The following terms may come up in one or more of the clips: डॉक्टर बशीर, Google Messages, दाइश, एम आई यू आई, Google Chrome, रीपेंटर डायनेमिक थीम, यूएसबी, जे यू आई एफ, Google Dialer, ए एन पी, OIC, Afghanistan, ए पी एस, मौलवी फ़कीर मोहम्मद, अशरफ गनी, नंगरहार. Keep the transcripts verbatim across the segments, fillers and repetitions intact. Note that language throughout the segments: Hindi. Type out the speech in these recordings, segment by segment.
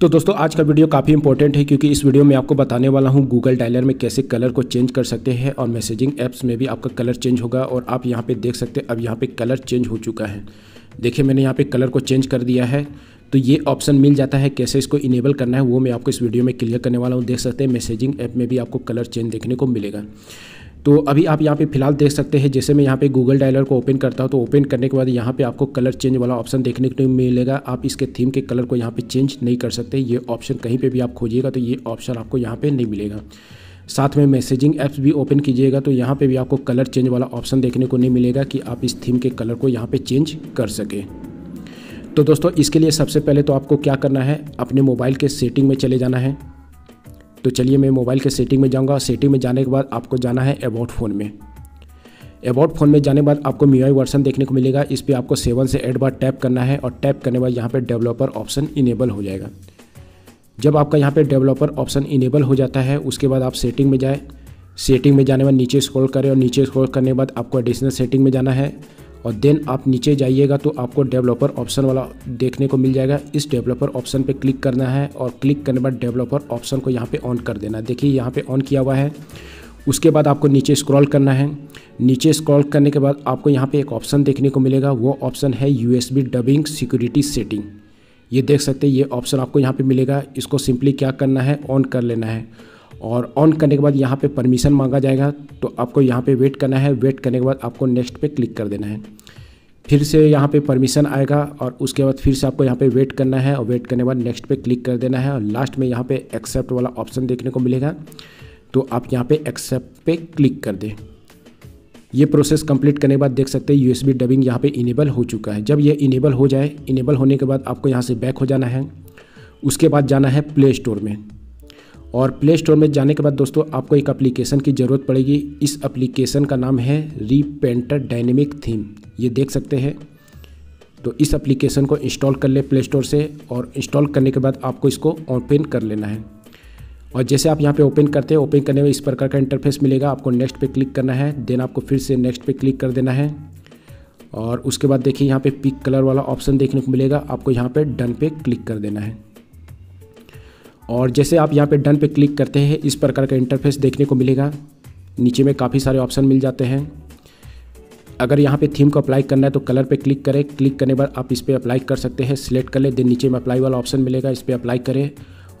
तो दोस्तों आज का वीडियो काफ़ी इंपॉर्टेंट है, क्योंकि इस वीडियो में आपको बताने वाला हूं गूगल डायलर में कैसे कलर को चेंज कर सकते हैं और मैसेजिंग ऐप्स में भी आपका कलर चेंज होगा। और आप यहां पे देख सकते हैं अब यहां पे कलर चेंज हो चुका है। देखिए मैंने यहां पे कलर को चेंज कर दिया है, तो ये ऑप्शन मिल जाता है। कैसे इसको इनेबल करना है वो मैं आपको इस वीडियो में क्लियर करने वाला हूँ। देख सकते हैं मैसेजिंग ऐप में भी आपको कलर चेंज देखने को मिलेगा। तो अभी आप यहाँ पे फिलहाल देख सकते हैं, जैसे मैं यहाँ पे गूगल डायलर को ओपन करता हूँ तो ओपन करने के बाद यहाँ पे आपको कलर चेंज वाला ऑप्शन देखने को मिलेगा। आप इसके थीम के कलर को यहाँ पे चेंज नहीं कर सकते। ये ऑप्शन कहीं पे भी आप खोजिएगा तो ये ऑप्शन आपको यहाँ पे नहीं मिलेगा। साथ में मैसेजिंग ऐप्स भी ओपन कीजिएगा तो यहाँ पर भी आपको कलर चेंज वाला ऑप्शन देखने को नहीं मिलेगा कि आप इस थीम के कलर को यहाँ पर चेंज कर सकें। तो दोस्तों इसके लिए सबसे पहले तो आपको क्या करना है, अपने मोबाइल के सेटिंग में चले जाना है। तो चलिए मैं मोबाइल के सेटिंग में जाऊंगा। सेटिंग में जाने के बाद आपको जाना है अबाउट फ़ोन में। अबाउट फ़ोन में जाने के बाद आपको एम आई यू आई version देखने को मिलेगा। इस पर आपको सेवन से एट बार टैप करना है और टैप करने के बाद यहाँ पे डेवलपर ऑप्शन इनेबल हो जाएगा। जब आपका यहाँ पे डेवलपर ऑप्शन इनेबल हो जाता है उसके बाद आप सेटिंग में जाए। सेटिंग में जाने के बाद नीचे स्क्रॉल करें और नीचे स्क्रॉल करने के बाद आपको एडिशनल सेटिंग में जाना है और देन आप नीचे जाइएगा तो आपको डेवलपर ऑप्शन वाला देखने को मिल जाएगा। इस डेवलपर ऑप्शन पे क्लिक करना है और क्लिक करने बाद डेवलपर ऑप्शन को यहाँ पे ऑन कर देना। देखिए यहाँ पे ऑन किया हुआ है। उसके बाद आपको नीचे स्क्रॉल करना है। नीचे स्क्रॉल करने के बाद आपको यहाँ पे एक ऑप्शन देखने को मिलेगा, वो ऑप्शन है यूएसबी डबिंग सिक्योरिटी सेटिंग। ये देख सकते हैं, ये ऑप्शन आपको यहाँ पर मिलेगा। इसको सिंपली क्या करना है, ऑन कर लेना है। और ऑन करने के बाद यहाँ पे परमिशन मांगा जाएगा तो आपको यहाँ पे वेट करना है। वेट करने के बाद आपको नेक्स्ट पे क्लिक कर देना है। फिर से यहाँ पे परमिशन आएगा और उसके बाद फिर से आपको यहाँ पे वेट करना है और वेट करने के बाद नेक्स्ट पे क्लिक कर देना है। और लास्ट में यहाँ पे एक्सेप्ट वाला ऑप्शन देखने को मिलेगा तो आप यहाँ पर एक्सेप्ट पे क्लिक कर दें। ये प्रोसेस कंप्लीट करने के बाद देख सकते हैं यूएसबी डबिंग यहाँ पे इनेबल हो चुका है। जब ये इनेबल हो जाए, इनेबल होने के बाद आपको यहाँ से बैक हो जाना है। उसके बाद जाना है प्ले स्टोर में और प्ले स्टोर में जाने के बाद दोस्तों आपको एक एप्लीकेशन की ज़रूरत पड़ेगी। इस एप्लीकेशन का नाम है रीपेंटर डायनेमिक थीम। ये देख सकते हैं। तो इस एप्लीकेशन को इंस्टॉल कर ले प्ले स्टोर से और इंस्टॉल करने के बाद आपको इसको ओपन कर लेना है। और जैसे आप यहाँ पे ओपन करते हैं, ओपन करने में इस प्रकार का इंटरफेस मिलेगा। आपको नेक्स्ट पे क्लिक करना है, देन आपको फिर से नेक्स्ट पे क्लिक कर देना है। और उसके बाद देखिए यहाँ पे पिक कलर वाला ऑप्शन देखने को मिलेगा। आपको यहाँ पर डन पे क्लिक कर देना है। और जैसे आप यहाँ पे डन पे क्लिक करते हैं इस प्रकार का इंटरफेस देखने को मिलेगा। नीचे में काफ़ी सारे ऑप्शन मिल जाते हैं। अगर यहाँ पे थीम को अप्लाई करना है तो कलर पे क्लिक करें। क्लिक करने के बाद आप इस पर अप्लाई कर सकते हैं। सिलेक्ट कर ले, देन नीचे में अप्लाई वाला ऑप्शन मिलेगा, इस पर अप्लाई करें।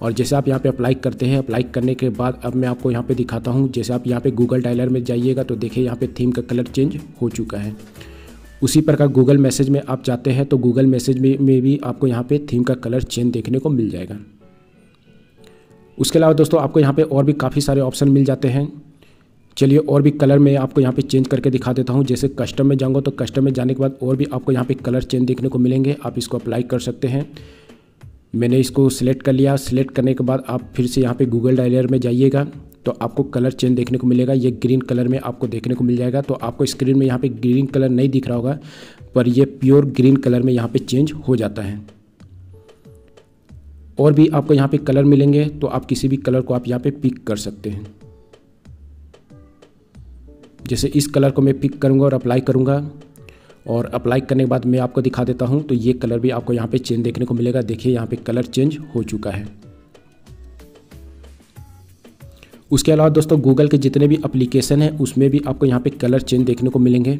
और जैसे आप यहाँ पे अप्लाई करते हैं, अप्लाई करने के बाद अब मैं आपको यहाँ पर दिखाता हूँ। जैसे आप यहाँ पर गूगल डायलर में जाइएगा तो देखिए यहाँ पर थीम का कलर चेंज हो चुका है। उसी प्रकार गूगल मैसेज में आप जाते हैं तो गूगल मैसेज में भी आपको यहाँ पर थीम का कलर चेंज देखने को मिल जाएगा। उसके अलावा दोस्तों आपको यहाँ पे और भी काफ़ी सारे ऑप्शन मिल जाते हैं। चलिए और भी कलर में आपको यहाँ पे चेंज करके दिखा देता हूँ। जैसे कस्टम में जाऊँगा तो कस्टम में जाने के बाद और भी आपको यहाँ पे कलर चेंज देखने को मिलेंगे। आप इसको अप्लाई कर सकते हैं। मैंने इसको सिलेक्ट कर लिया। सिलेक्ट करने के बाद आप फिर से यहाँ पर गूगल डायलर में जाइएगा तो आपको कलर चेंज देखने को मिलेगा। ये ग्रीन कलर में आपको देखने को मिल जाएगा। तो आपको स्क्रीन में यहाँ पर ग्रीन कलर नहीं दिख रहा होगा, पर यह प्योर ग्रीन कलर में यहाँ पर चेंज हो जाता है। और भी आपको यहाँ पे कलर मिलेंगे तो आप किसी भी कलर को आप यहाँ पे पिक कर सकते हैं। जैसे इस कलर को मैं पिक करूँगा और अप्लाई करूँगा और अप्लाई करने के बाद मैं आपको दिखा देता हूँ। तो ये कलर भी आपको यहाँ पे चेंज देखने को मिलेगा। देखिए यहाँ पे कलर चेंज हो चुका है। उसके अलावा दोस्तों गूगल के जितने भी एप्लीकेशन हैं उसमें भी आपको यहाँ पे कलर चेंज देखने को मिलेंगे।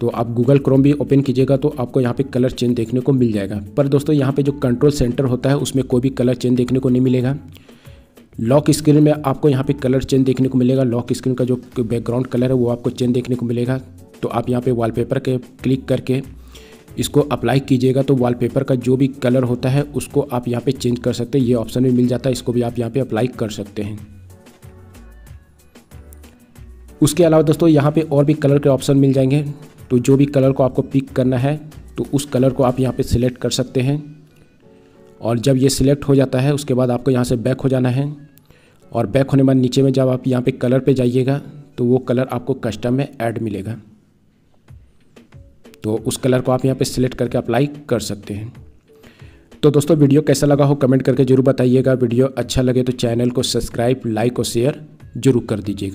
तो आप गूगल क्रोम भी ओपन कीजिएगा तो आपको यहाँ पे कलर चेंज देखने को मिल जाएगा। पर दोस्तों यहाँ पे जो कंट्रोल सेंटर होता है उसमें कोई भी कलर चेंज देखने को नहीं मिलेगा। लॉक स्क्रीन में आपको यहाँ पे कलर चेंज देखने को मिलेगा। लॉक स्क्रीन का जो बैकग्राउंड कलर है वो आपको चेंज देखने को मिलेगा। तो आप यहाँ पर वॉलपेपर के क्लिक करके इसको अप्लाई कीजिएगा तो वॉलपेपर का जो भी कलर होता है उसको आप यहाँ पर चेंज कर सकते हैं। ये ऑप्शन भी मिल जाता है, इसको भी आप यहाँ पर अप्लाई कर सकते हैं। उसके अलावा दोस्तों यहाँ पर और भी कलर के ऑप्शन मिल जाएंगे। तो जो भी कलर को आपको पिक करना है तो उस कलर को आप यहाँ पे सिलेक्ट कर सकते हैं। और जब ये सिलेक्ट हो जाता है उसके बाद आपको यहाँ से बैक हो जाना है। और बैक होने के बाद नीचे में जब आप यहाँ पे कलर पे जाइएगा तो वो कलर आपको कस्टम में ऐड मिलेगा। तो उस कलर को आप यहाँ पे सिलेक्ट करके अप्लाई कर सकते हैं। तो दोस्तों वीडियो कैसा लगा हो कमेंट करके ज़रूर बताइएगा। वीडियो अच्छा लगे तो चैनल को सब्सक्राइब, लाइक और शेयर जरूर कर दीजिएगा।